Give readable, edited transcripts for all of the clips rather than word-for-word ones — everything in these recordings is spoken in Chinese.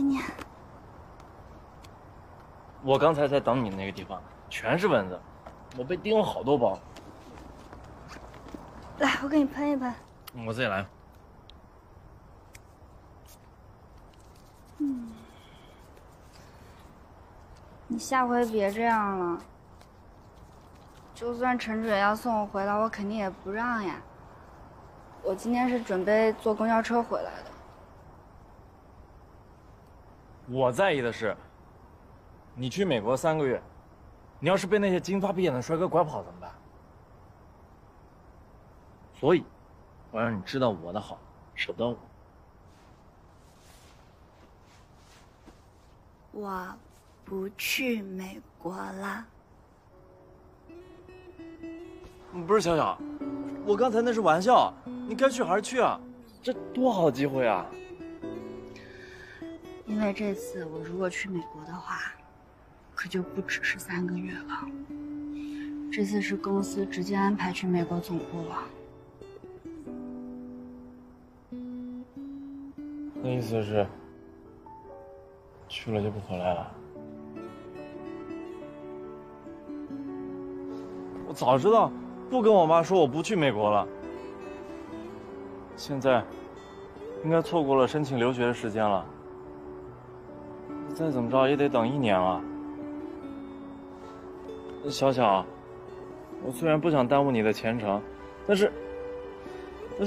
给你。我刚才在等你那个地方，全是蚊子，我被叮了好多包。来，我给你喷一喷。我自己来。嗯，你下回别这样了。就算陈准要送我回来，我肯定也不让呀。我今天是准备坐公交车回来的。我在意的是，你去美国3个月，你要是被那些金发碧眼的帅哥拐跑怎么办？所以，我让你知道我的好，舍不得我。我不去美国了。不是小小，我刚才那是玩笑，你该去还是去啊？这多好机会啊！因为这次我如果去美国的话，可就不只是3个月了。这次是公司直接安排去美国总部了。那意思是，去了就不回来了？我早知道不跟我妈说我不去美国了，现在应该错过了申请留学的时间了。再怎么着也得等1年啊。小小，我虽然不想耽误你的前程，但是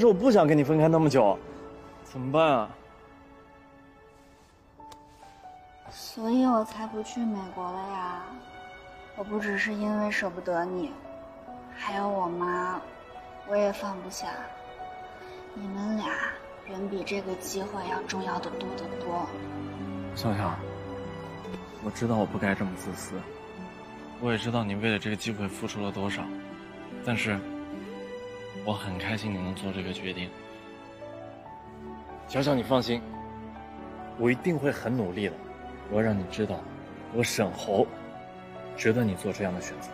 我不想跟你分开那么久。怎么办啊？所以我才不去美国了呀！我不只是因为舍不得你，还有我妈，我也放不下。你们俩远比这个机会要重要的多得多。小小，我知道我不该这么自私，我也知道你为了这个机会付出了多少，但是我很开心你能做这个决定。小小，你放心，我一定会很努力的。我要让你知道，我沈侯值得你做这样的选择。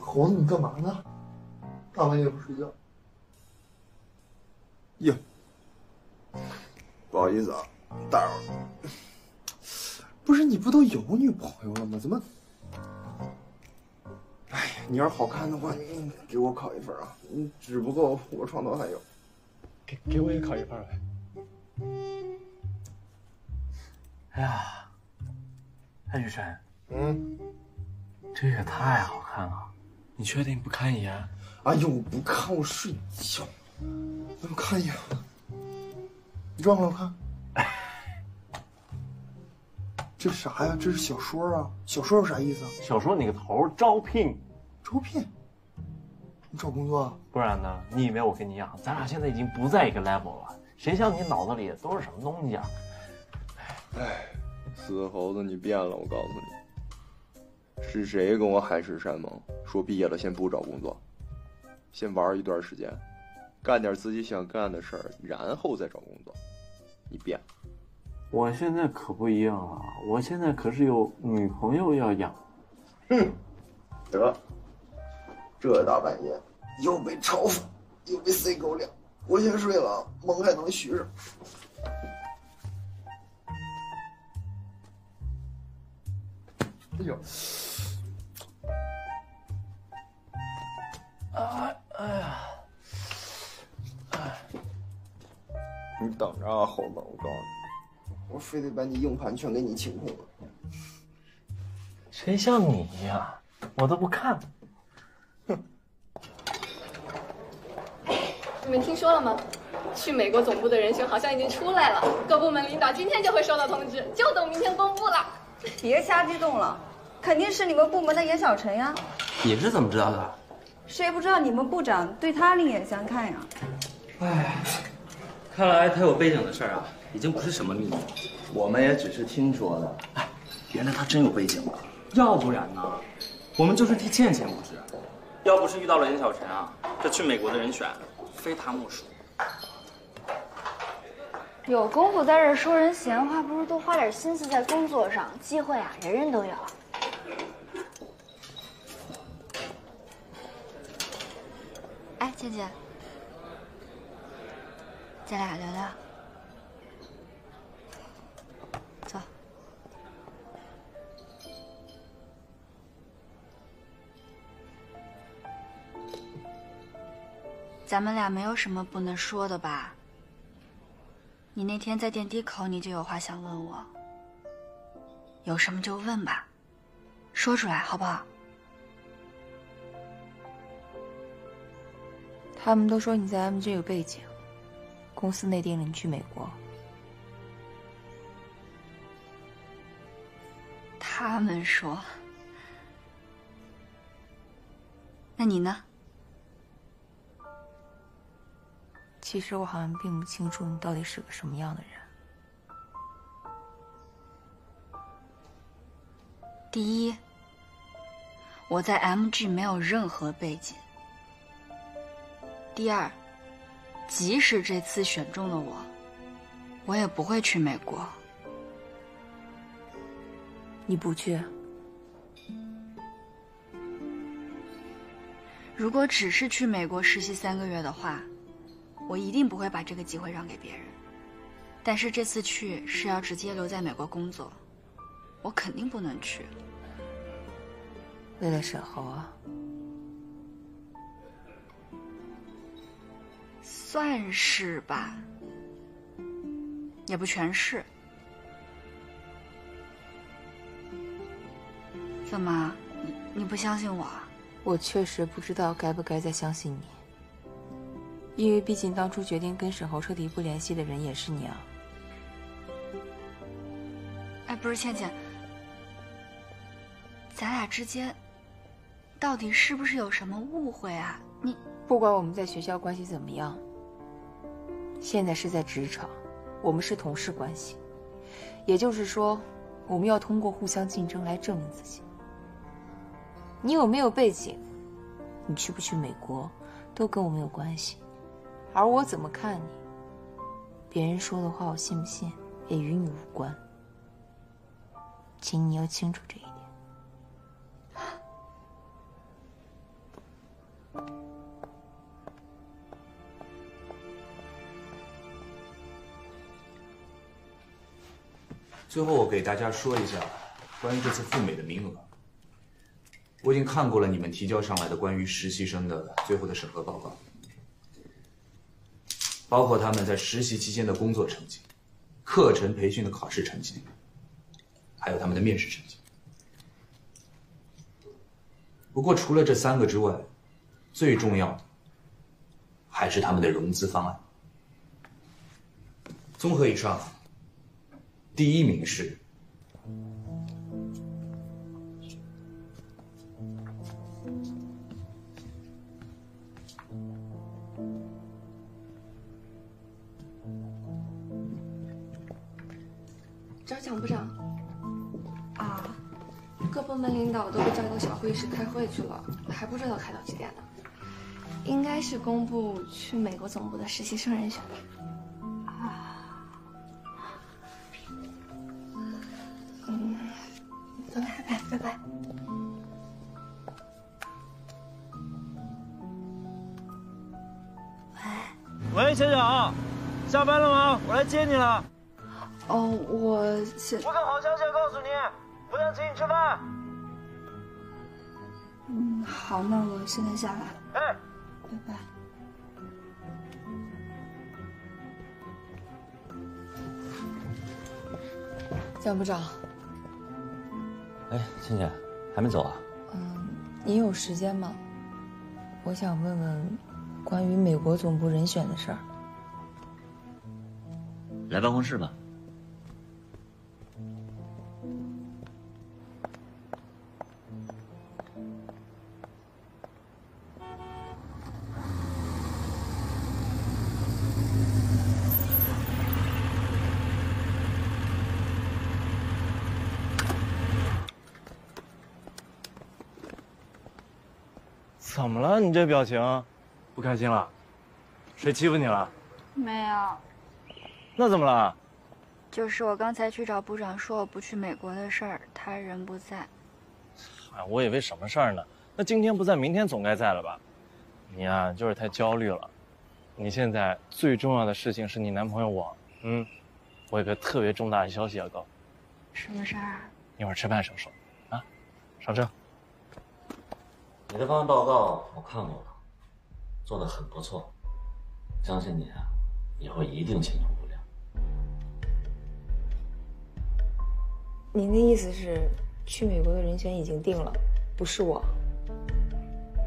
猴子，你干嘛呢？大半夜不睡觉？哟，不好意思啊，打扰了。不是你不都有女朋友了吗？怎么？哎呀，你要是好看的话，你给我考一分啊！你只不过我床头还有，给我也考一分呗。哎呀，哎雨辰，嗯，这也太好看了。你确定不看一眼？哎呦，我不看，我睡觉。怎么看一眼？你转过来我看。这是啥呀？这是小说啊！小说有啥意思啊？小说你个头！招聘，招聘。你找工作啊？不然呢？你以为我跟你一样？咱俩现在已经不在一个 level 了。谁像你脑子里都是什么东西啊？哎，死猴子，你变了！我告诉你。是谁跟我海誓山盟说毕业了先不找工作，先玩一段时间，干点自己想干的事儿，然后再找工作？你变了！我现在可不一样了，我现在可是有女朋友要养。哼，得，这大半夜又被嘲讽，又被塞狗粮，我先睡了啊，梦还能续上。哎呦！哎呀！你等着啊，猴子！我告诉你，我非得把你硬盘全给你清空了。谁像你呀？我都不看。哼！你们听说了吗？去美国总部的人选好像已经出来了，各部门领导今天就会收到通知，就等明天公布了。别瞎激动了，肯定是你们部门的严小晨呀。你是怎么知道的？谁不知道你们部长对他另眼相看呀？哎，看来他有背景的事儿啊，已经不是什么秘密了。我们也只是听说的。哎，原来他真有背景了。要不然呢？我们就是替倩倩不值。要不是遇到了严小晨啊，这去美国的人选非他莫属。 有功夫在这说人闲话，不如多花点心思在工作上。机会啊，人人都有。哎，倩倩，咱俩聊聊。走。咱们俩没有什么不能说的吧？ 你那天在电梯口，你就有话想问我，有什么就问吧，说出来好不好？他们都说你在 MG 有背景，公司内定了你去美国。他们说，那你呢？ 其实我好像并不清楚你到底是个什么样的人。第一，我在 MG 没有任何背景。第二，即使这次选中了我，我也不会去美国。你不去？如果只是去美国实习3个月的话。 我一定不会把这个机会让给别人，但是这次去是要直接留在美国工作，我肯定不能去。为了沈侯啊，算是吧，也不全是。怎么，你不相信我？我确实不知道该不该再相信你。 因为毕竟当初决定跟沈侯彻底不联系的人也是你啊！哎，不是倩倩，咱俩之间到底是不是有什么误会啊？你不管我们在学校关系怎么样，现在是在职场，我们是同事关系，也就是说，我们要通过互相竞争来证明自己。你有没有背景，你去不去美国，都跟我没有关系。 而我怎么看你，别人说的话我信不信也与你无关，请你要清楚这一点。最后，我给大家说一下关于这次赴美的名额。我已经看过了你们提交上来的关于实习生的最后的审核报告。 包括他们在实习期间的工作成绩、课程培训的考试成绩，还有他们的面试成绩。不过，除了这3个之外，最重要的还是他们的融资方案。综合以上，第1名是蒋部长，啊，各部门领导都被召到小会议室开会去了，还不知道开到几点呢。应该是公布去美国总部的实习生人选吧。啊，嗯，走啦，拜拜。喂，喂，小蒋，下班了吗？我来接你了。 哦，我有好消息要告诉你，部长请你吃饭。嗯，好，那我现在下来。哎，拜拜。蒋部长。哎，倩倩，还没走啊？嗯，你有时间吗？我想问问关于美国总部人选的事儿。来办公室吧。怎么了？你这表情，不开心了？谁欺负你了？没有。那怎么了？就是我刚才去找部长，说我不去美国的事儿，他人不在。啊，我以为什么事儿呢？那今天不在，明天总该在了吧？你啊，就是太焦虑了。你现在最重要的事情是你男朋友我，我有个特别重大的消息要告诉你。什么事儿啊？一会儿吃饭时候说，啊，上车。 你的方案报告我看过了，做得很不错，相信你啊，以后一定前途无量。您的意思是，去美国的人选已经定了，不是我。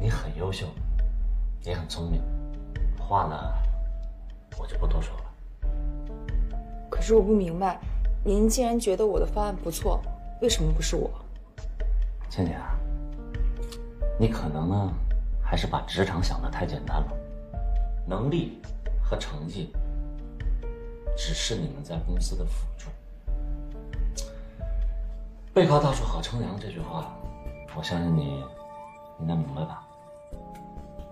你很优秀，也很聪明，话呢，我就不多说了。可是我不明白，您既然觉得我的方案不错，为什么不是我？倩姐啊。 你可能呢，还是把职场想得太简单了。能力和成绩只是你们在公司的辅助。背靠大树好乘凉这句话，我相信你应该明白吧？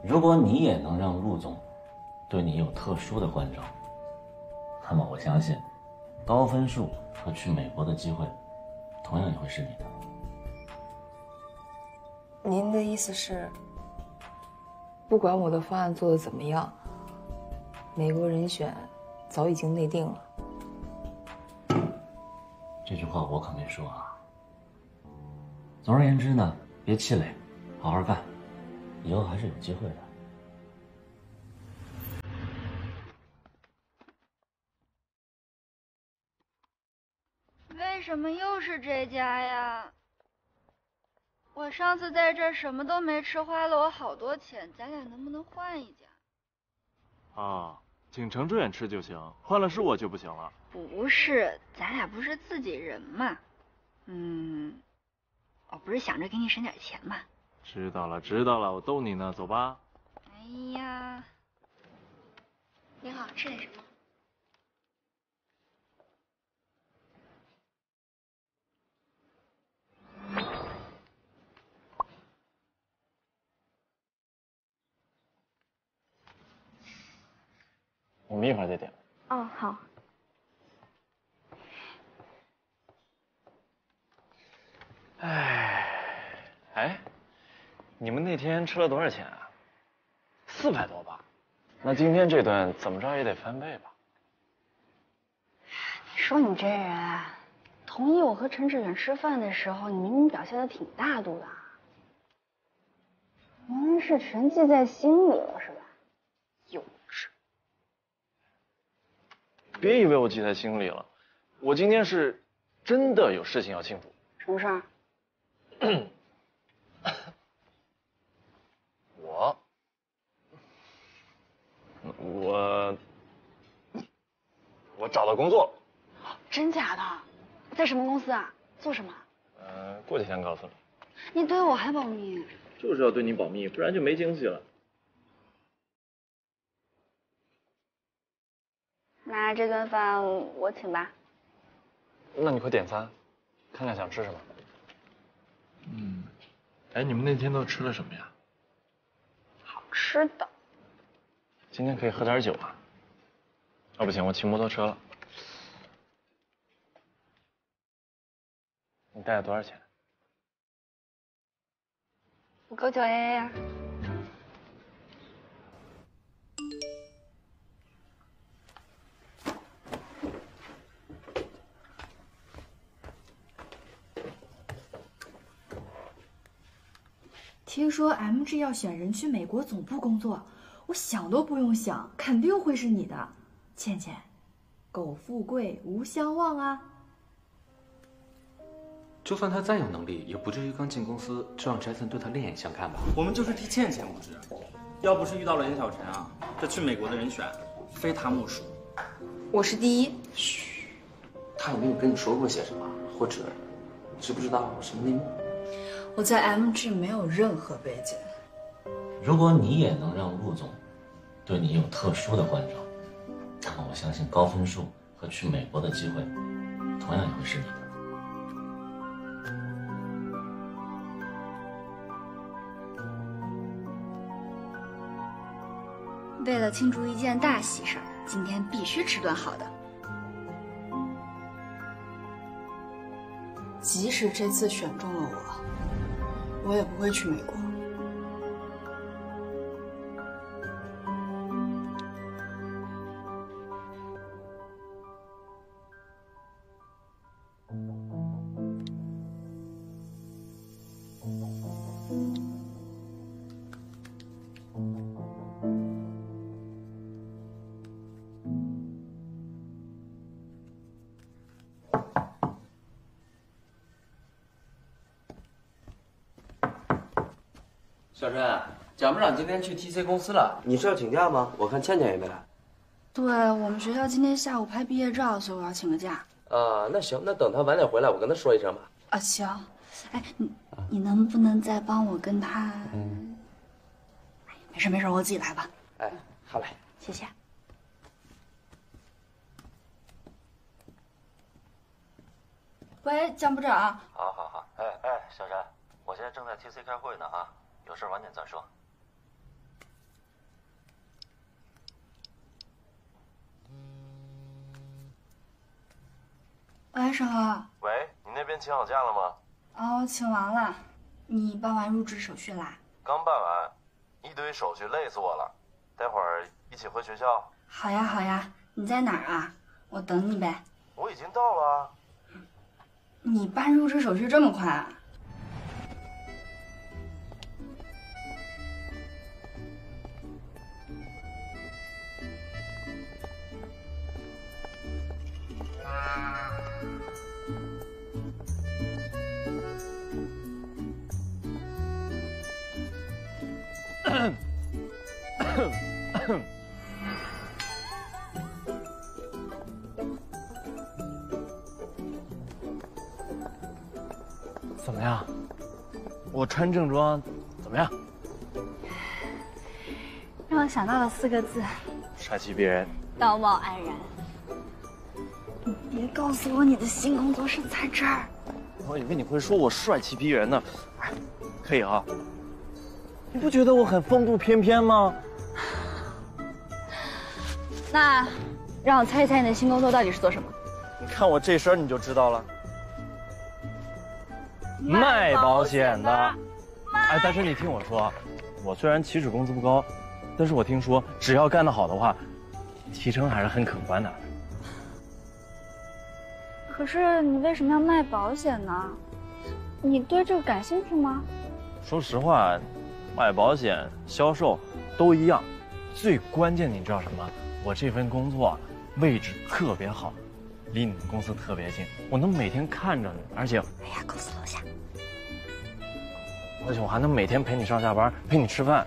如果你也能让陆总对你有特殊的关照，那么我相信高分数和去美国的机会，同样也会是你的。 您的意思是，不管我的方案做得怎么样，美国人选早已经内定了。这句话我可没说啊。总而言之呢，别气馁，好好干，以后还是有机会的。 为什么又是这家呀？ 我上次在这儿什么都没吃，花了我好多钱，咱俩能不能换一家？啊，锦城之远吃就行，换了是我就不行了。不是，咱俩不是自己人嘛。我不是想着给你省点钱嘛。知道了，知道了，我逗你呢，走吧。哎呀，你好，吃点什么？ 我们一会儿再点。哦，好。哎，你们那天吃了多少钱啊？400多吧？那今天这顿怎么着也得翻倍吧？你说你这人，同意我和陈志远吃饭的时候，你明明表现的挺大度的，明明是全记在心里了是吧？有。 别以为我记在心里了，我今天是真的有事情要庆祝。什么事儿？我找到工作了。真假的？在什么公司啊？做什么？过几天告诉你。你对我还保密？就是要对你保密，不然就没惊喜了。 那这顿饭我请吧。那你快点餐，看看想吃什么。哎，你们那天都吃了什么呀？好吃的。今天可以喝点酒啊。哦，不行，我骑摩托车了。你带了多少钱？599AA呀。 听说 MG 要选人去美国总部工作，我想都不用想，肯定会是你的，倩倩。苟富贵，无相忘啊！就算他再有能力，也不至于刚进公司就让 Jason 对他另眼相看吧？我们就是替倩倩不值，要不是遇到了严小晨啊，这去美国的人选非他莫属。我是第一。嘘，他有没有跟你说过些什么？或者，你知不知道什么内幕？ 我在 MG 没有任何背景。如果你也能让陆总对你有特殊的关照，那么我相信高分数和去美国的机会，同样也会是你的。为了庆祝一件大喜事儿，今天必须吃顿好的。即使这次选中了我，我也不会去美国。小陈，蒋部长今天去 TC 公司了，你是要请假吗？我看倩倩也没来。对，我们学校今天下午拍毕业照，所以我要请个假。啊，那行，那等他晚点回来，我跟他说一声吧。啊，行。哎，你能不能再帮我跟他？哎，没事没事，我自己来吧。哎，好嘞，谢谢。 喂，姜部长。好，哎，小陈，我现在正在 TC 开会呢啊，有事晚点再说。喂，沈浩。喂，你那边请好假了吗？哦，请完了。你办完入职手续啦？刚办完，一堆手续累死我了。待会儿一起回学校。好呀，你在哪儿啊？我等你呗。我已经到了。 你办入职手续这么快啊？怎么样？我穿正装怎么样？让我想到了4个字：帅气逼人，道貌岸然。你别告诉我你的新工作是在这儿。我以为你会说我帅气逼人呢。哎，可以啊。你不觉得我很风度翩翩吗？那让我猜一猜你的新工作到底是做什么？你看我这身你就知道了。 卖保险的，哎，但是你听我说，我虽然起始工资不高，但是我听说只要干得好的话，提成还是很可观的。可是你为什么要卖保险呢？你对这个感兴趣吗？说实话，卖保险、销售都一样，最关键你知道什么？我这份工作位置特别好。 离你们公司特别近，我能每天看着你，而且，哎呀，公司楼下，而且我还能每天陪你上下班，陪你吃饭。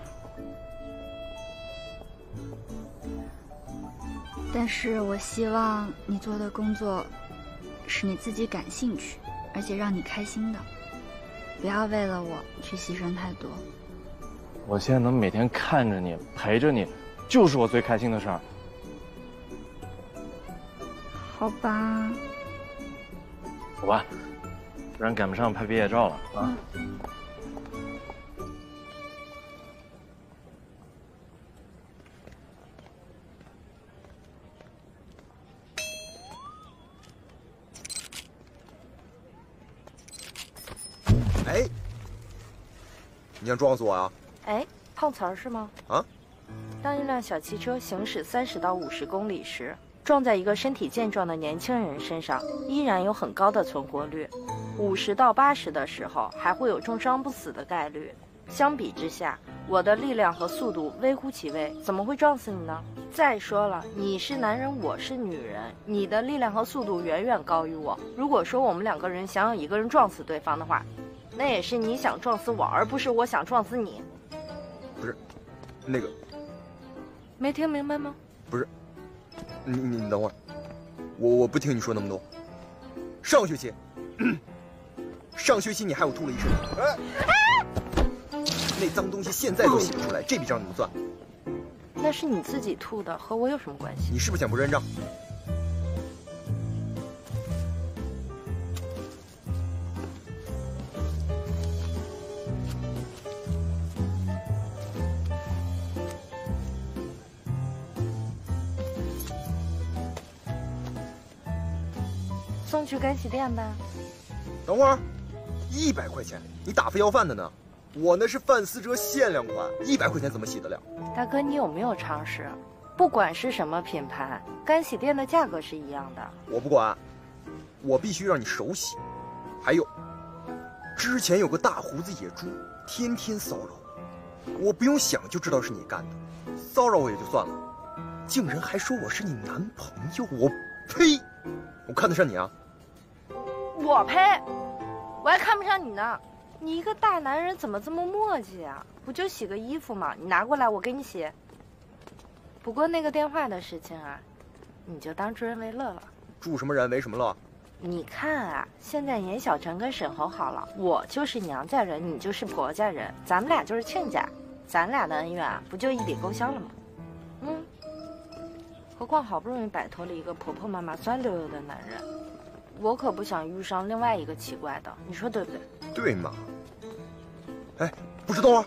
但是我希望你做的工作是你自己感兴趣，而且让你开心的，不要为了我去牺牲太多。我现在能每天看着你，陪着你，就是我最开心的事儿。 好吧，好吧，不然赶不上拍毕业照了啊！哎，你想撞死我呀？哎，碰瓷儿是吗？啊！当一辆小汽车行驶30到50公里时。 撞在一个身体健壮的年轻人身上，依然有很高的存活率，50到80的时候还会有重伤不死的概率。相比之下，我的力量和速度微乎其微，怎么会撞死你呢？再说了，你是男人，我是女人，你的力量和速度远远高于我。如果说我们2个人想有1个人撞死对方的话，那也是你想撞死我，而不是我想撞死你。不是，那个，没听明白吗？不是。 你等会儿，我不听你说那么多。上学期你害我吐了一身，那脏东西现在都洗不出来，这笔账怎么算？那是你自己吐的，和我有什么关系？你是不是想不认账？送去干洗店吧。等会儿，100块钱，你打发要饭的呢？我那是范思哲限量款，100块钱怎么洗得了？大哥，你有没有常识？不管是什么品牌，干洗店的价格是一样的。我不管，我必须让你手洗。还有，之前有个大胡子野猪，天天骚扰我，我不用想就知道是你干的。骚扰我也就算了，竟然还说我是你男朋友，我呸！我看得上你啊？我呸！我还看不上你呢。你一个大男人怎么这么磨叽啊？不就洗个衣服吗？你拿过来，我给你洗。不过那个电话的事情啊，你就当助人为乐了。助什么人为什么乐？你看啊，现在严小晨跟沈侯好了，我就是娘家人，你就是婆家人，咱们俩就是亲家，咱俩的恩怨啊，不就一笔勾销了吗？嗯。何况好不容易摆脱了一个婆婆妈妈酸溜溜的男人，我可不想遇上另外一个奇怪的，你说对不对？对嘛。哎，不是等会儿，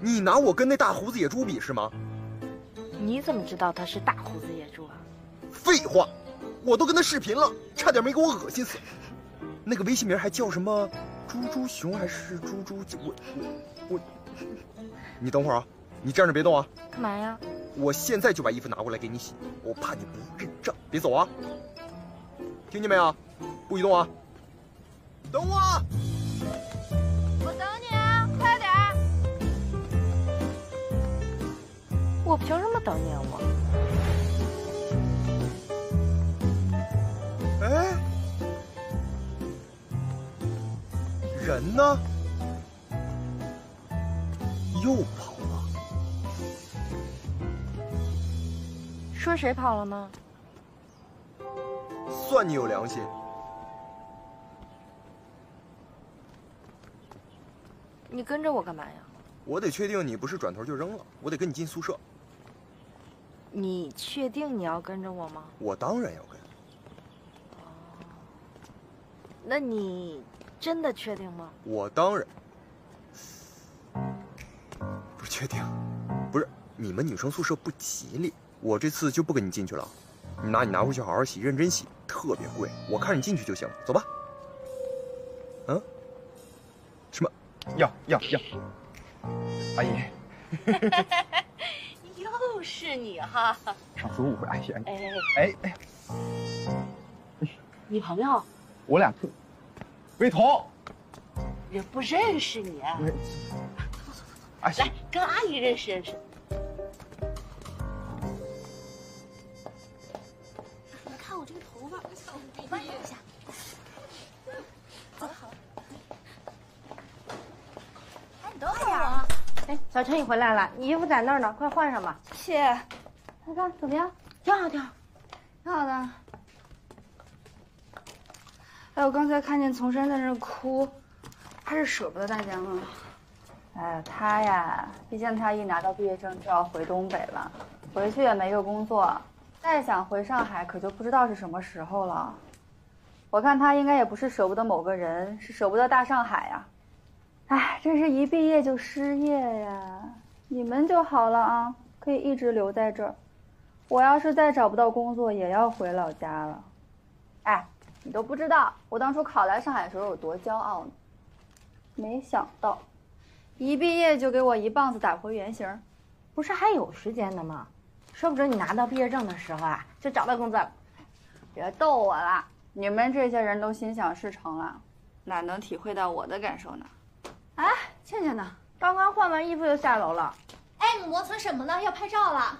你拿我跟那大胡子野猪比是吗？你怎么知道他是大胡子野猪啊？废话，我都跟他视频了，差点没给我恶心死。那个微信名还叫什么猪猪熊还是猪猪？我，你等会儿啊，你站着别动啊。干嘛呀？我现在就把衣服拿过来给你洗，我怕你不认账。别走啊！听见没有？不许动啊！等我，我等你啊，快点！我凭什么等你啊？我，哎，人呢？又跑了。说谁跑了呢？算你有良心。你跟着我干嘛呀？我得确定你不是转头就扔了，我得跟你进宿舍。你确定你要跟着我吗？我当然要跟。那你真的确定吗？我当然。不是确定，不是你们女生宿舍不吉利，我这次就不跟你进去了。你拿回去好好洗，认真洗，特别贵。我看你进去就行了，走吧。嗯？什么？要！阿姨。又是你哈！上次误会阿姨。哎，你朋友？我俩特。魏彤。人不认识你啊。阿姨，来跟阿姨认识认识。你看我这个头发，我帮你一下。走好。哎，你等会儿啊。哎，小陈，你回来了，你衣服在那儿呢，快换上吧。谢谢。看看怎么样？挺好，挺好的。哎，我刚才看见丛珊在那哭，她是舍不得大家吗？哎，她呀，毕竟她一拿到毕业证就要回东北了，回去也没个工作，再想回上海可就不知道是什么时候了。我看她应该也不是舍不得某个人，是舍不得大上海呀。哎，真是一毕业就失业呀！你们就好了啊，可以一直留在这儿。我要是再找不到工作，也要回老家了。哎，你都不知道我当初考来上海的时候有多骄傲呢。没想到，一毕业就给我一棒子打回原形。不是还有时间的吗？说不准你拿到毕业证的时候啊，就找到工作了。别逗我了，你们这些人都心想事成了，哪能体会到我的感受呢？哎，倩倩呢？刚刚换完衣服就下楼了。哎，你磨蹭什么呢？要拍照了。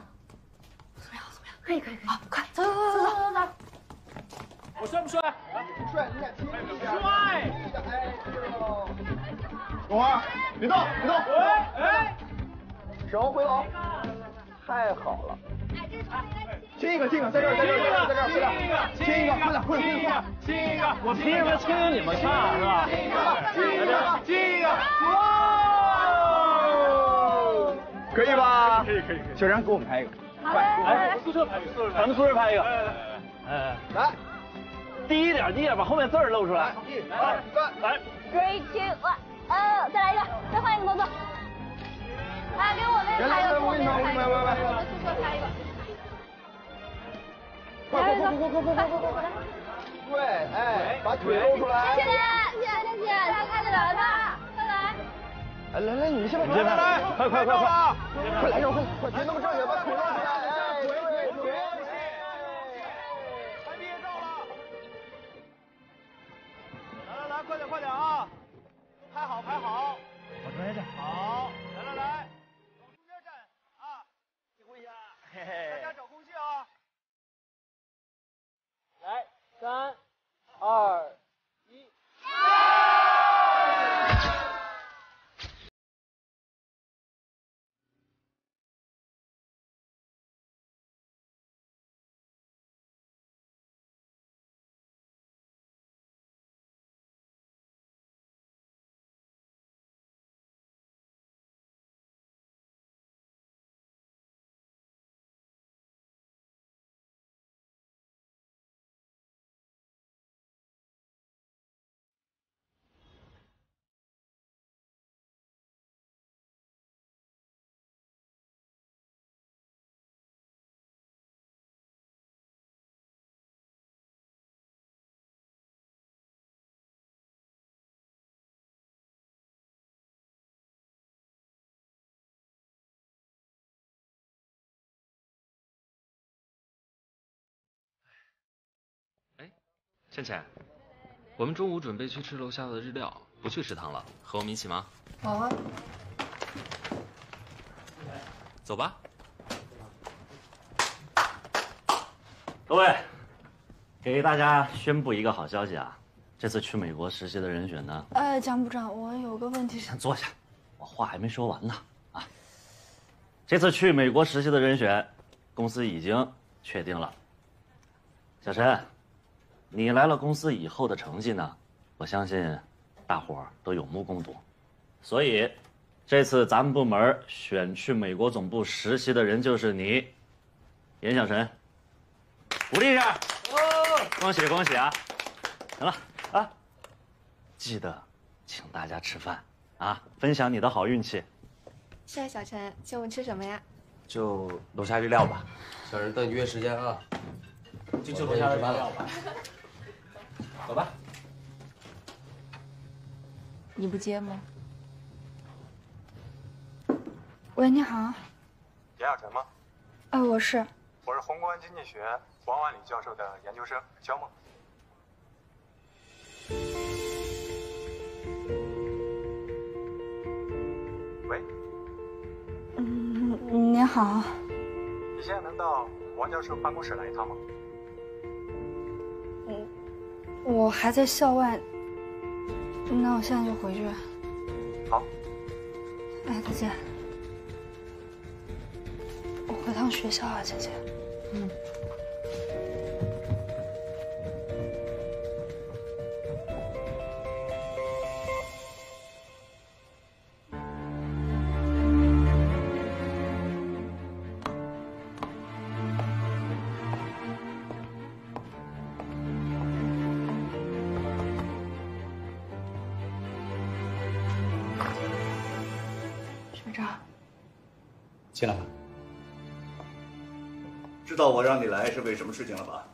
怎么样？可以。好，快走。我帅不帅？不帅，你俩亲一下。帅！哎呦！蓉儿，别动！哎！沈王回楼。太好了。哎，这是他来亲。亲一个，在这儿，亲一个，快点，亲一个，我凭什么亲你们看是吧？亲一个，哇，可以吧？可以。小然给我们拍一个，来，咱们宿舍拍一个，来，低一点，把后面字儿露出来，来 3, 2, 1，再来一个，再换一个动作，来给我那拍一个，我们宿舍拍一个。快！对，哎，把腿露出来。谢谢，谢谢，谢谢，大家看得了他，快来。哎，来来，你先来，来，快，快来上，快，别那么站着，把腿露出来。 快点，快点啊！拍好，拍好！我中间站。好，来来来，往中间站啊！体会一下，嘿嘿，大家找空隙啊！来，3、2、1。倩倩，我们中午准备去吃楼下的日料，不去食堂了，和我们一起吗？好啊，走吧。各位，给大家宣布一个好消息啊！这次去美国实习的人选呢？哎，蒋部长，我有个问题是……先坐下，我话还没说完呢啊！这次去美国实习的人选，公司已经确定了。小陈。 你来了公司以后的成绩呢？我相信，大伙儿都有目共睹。所以，这次咱们部门选去美国总部实习的人就是你，严小晨。鼓励一下！哦，恭喜恭喜啊！行了啊，记得请大家吃饭啊，分享你的好运气。是啊，小陈，请我们吃什么呀？就楼下日料吧。小陈，等你约时间啊。 就去楼下吃饭了，走吧。你不接吗？喂，你好。严小晨吗？啊，我是。我是宏观经济学王万里教授的研究生肖梦。喂。嗯，你好。你现在能到王教授办公室来一趟吗？ 我还在校外，那我现在就回去。好，哎，再见。我回趟学校啊，姐姐。嗯。进来吧。知道我让你来是为什么事情了吧？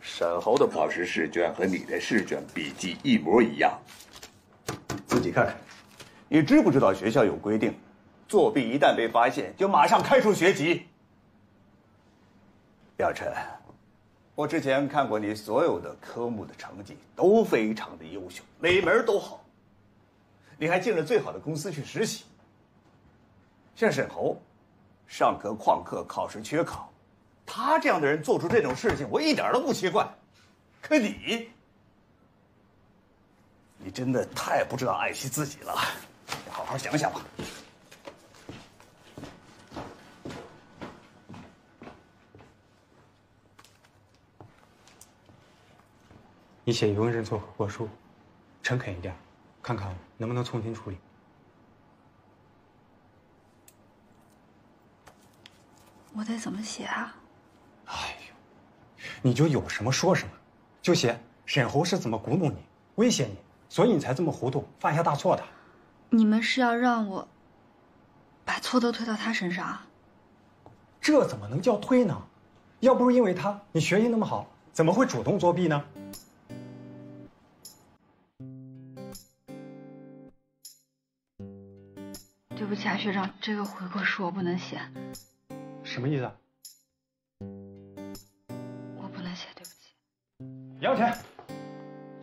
沈侯的考试试卷和你的试卷笔记一模一样，自己看看。你知不知道学校有规定，作弊一旦被发现就马上开除学籍？廖晨，我之前看过你所有的科目的成绩都非常的优秀，每门都好。你还进了最好的公司去实习。像沈侯。 上课旷课，考试缺考，他这样的人做出这种事情，我一点都不奇怪。可你，你真的太不知道爱惜自己了，好好想想吧。你写语文认错悔过书，诚恳一点，看看能不能从轻处理。 我得怎么写啊？哎呦，你就有什么说什么，就写沈侯是怎么鼓弄你、威胁你，所以你才这么糊涂、犯下大错的。你们是要让我把错都推到他身上？这怎么能叫推呢？要不是因为他，你学习那么好，怎么会主动作弊呢？对不起啊，学长，这个回扣是我不能写。什么意思啊？我不能写，对不起。姚晨，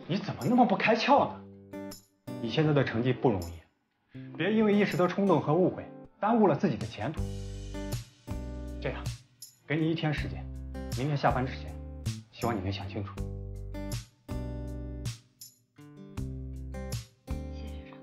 你怎么那么不开窍呢？你现在的成绩不容易，别因为一时的冲动和误会耽误了自己的前途。这样，给你1天时间，明天下班之前，希望你能想清楚。谢谢学长。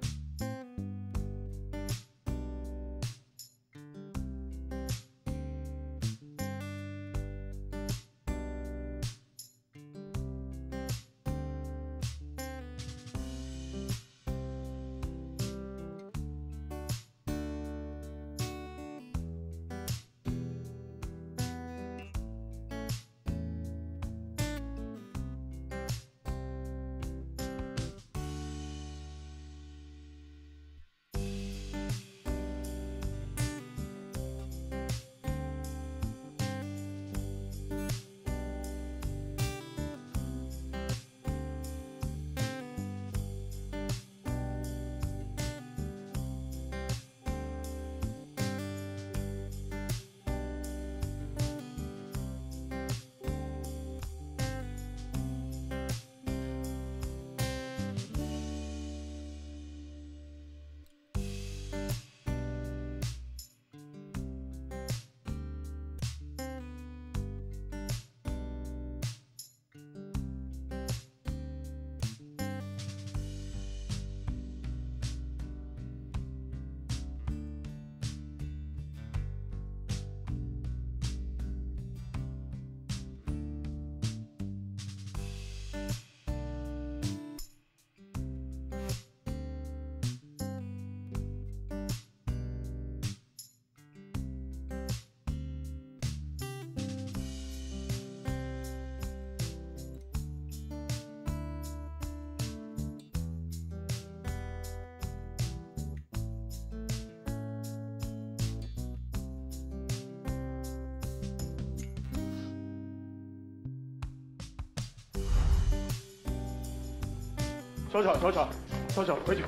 小小，回去，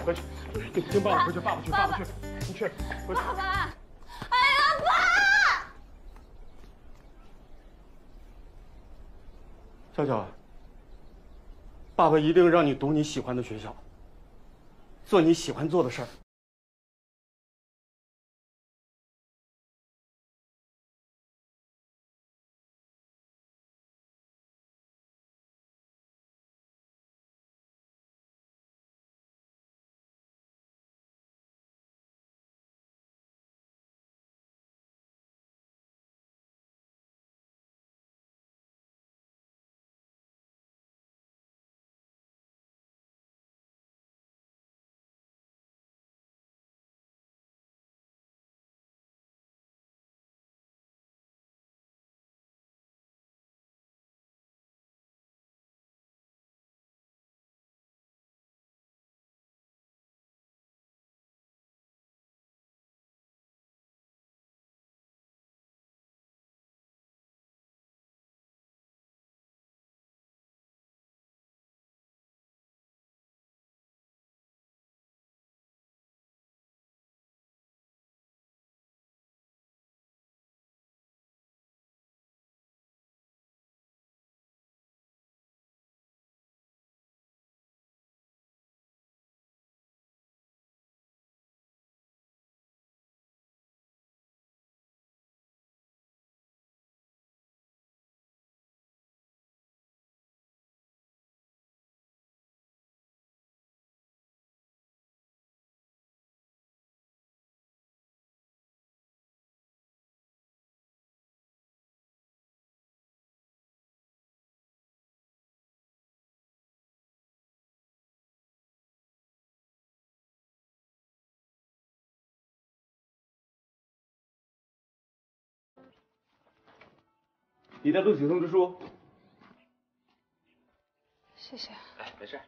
听爸爸，回去，爸爸去，你去，回去。爸爸，哎呀，爸！小小，爸爸一定让你读你喜欢的学校，做你喜欢做的事儿。你的录取通知书，谢谢。哎，没事。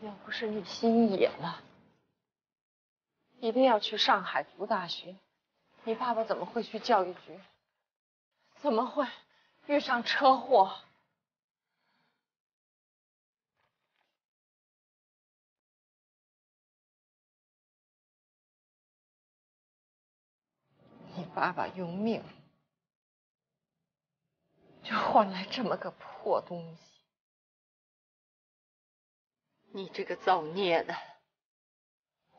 要不是你心野了，一定要去上海读大学。你爸爸怎么会去教育局？怎么会遇上车祸？你爸爸用命，就换来这么个破东西。 你这个造孽的，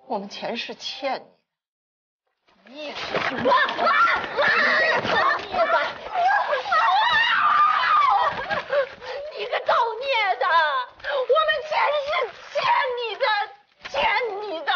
我们前世欠你的。你也是你这个造孽的，你个造孽的，我们前世欠你的，欠你的。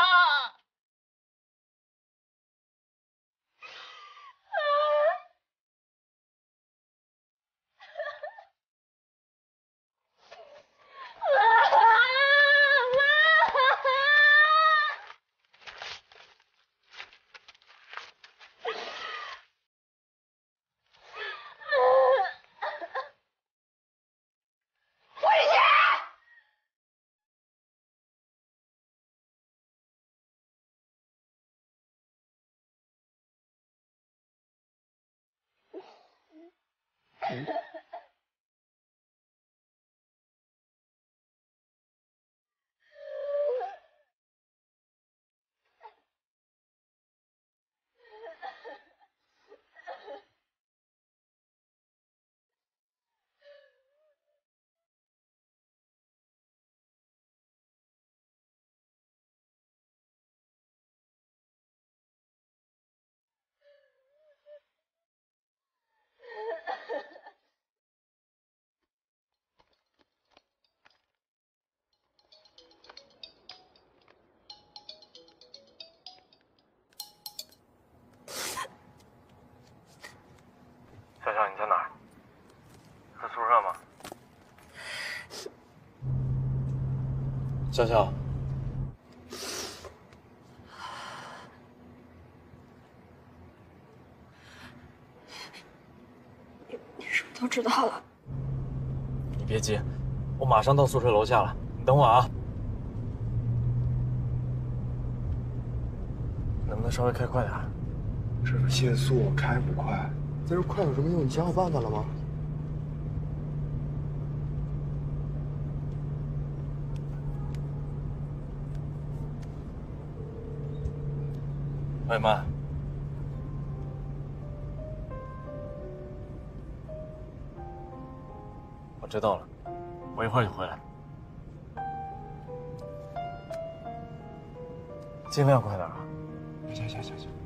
小小，你在哪儿？在宿舍吗？小小，你是不是都知道了？你别急，我马上到宿舍楼下了，你等我啊。能不能稍微开快点？这是限速，我开不快。 在这快有什么用？你想好办法了吗？喂，妈。我知道了，我一会儿就回来，尽量快点啊！行行行行。